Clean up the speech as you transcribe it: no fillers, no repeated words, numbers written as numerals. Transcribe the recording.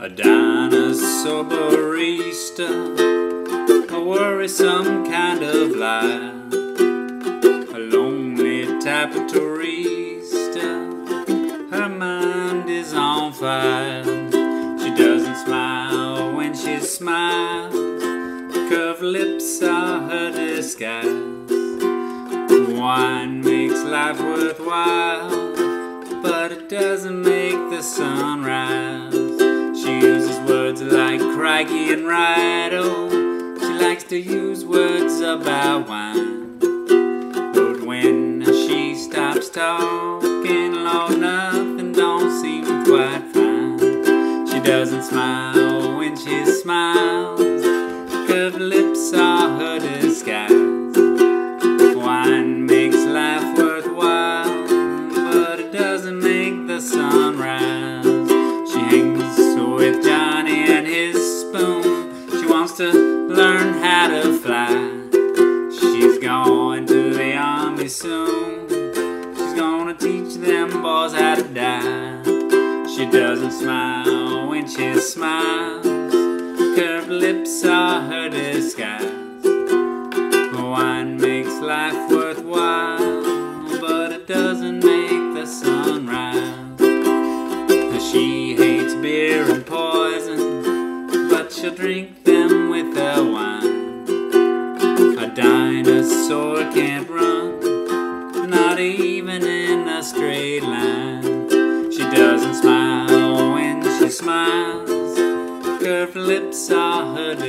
A dinosaur barista, a worrisome kind of liar, a lonely type of tourista, her mind is on fire. She doesn't smile when she smiles, curved lips are her disguise. Wine makes life worthwhile, but it doesn't make the sun rise. She uses words like crikey and right-o. She likes to use words about wine. But when she stops talking, Lord, nothing don't seem quite fine. She doesn't smile when she smiles, curved lips are her disguise. Wine makes life worthwhile, but it doesn't make the sun rise. She hangs with Johnny and his spoon. She wants to learn how to fly. She's going to the army soon. She's gonna teach them boys how to die. She doesn't smile when she smiles, curved lips are her disguise. Wine makes life worthwhile, but it doesn't make the sun rise. She hates beer and poison, but she'll drink them with her wine. A dinosaur can't run, not even in a straight line. She doesn't smile when she smiles, curved lips are her disguise.